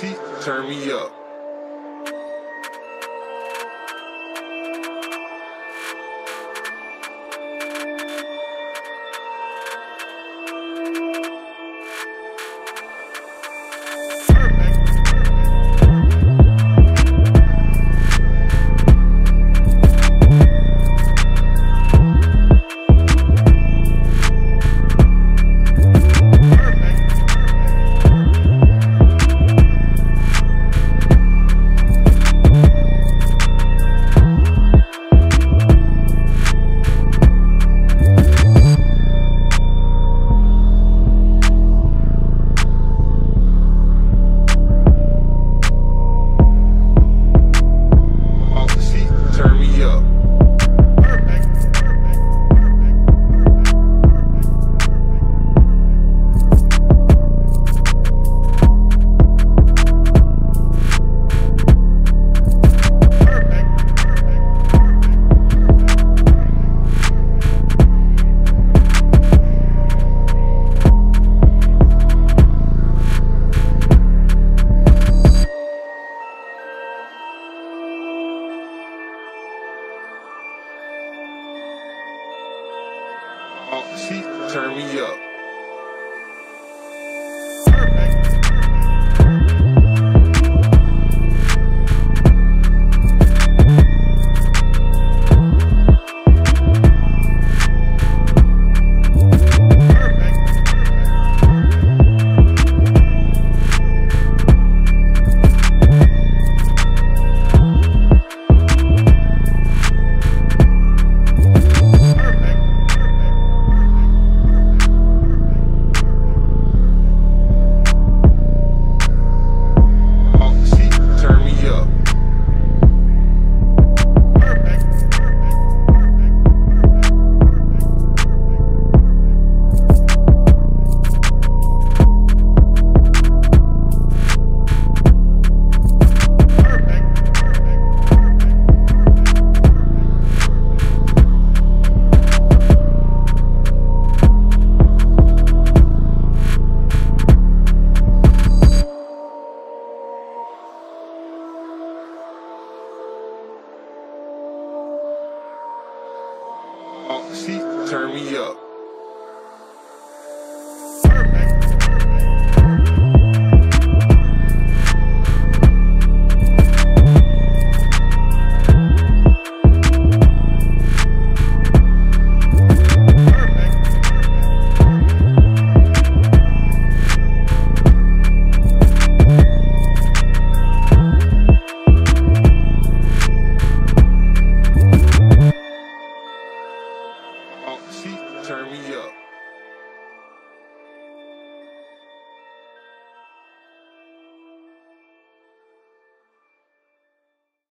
She turned me up. She turned me up. She turned me up.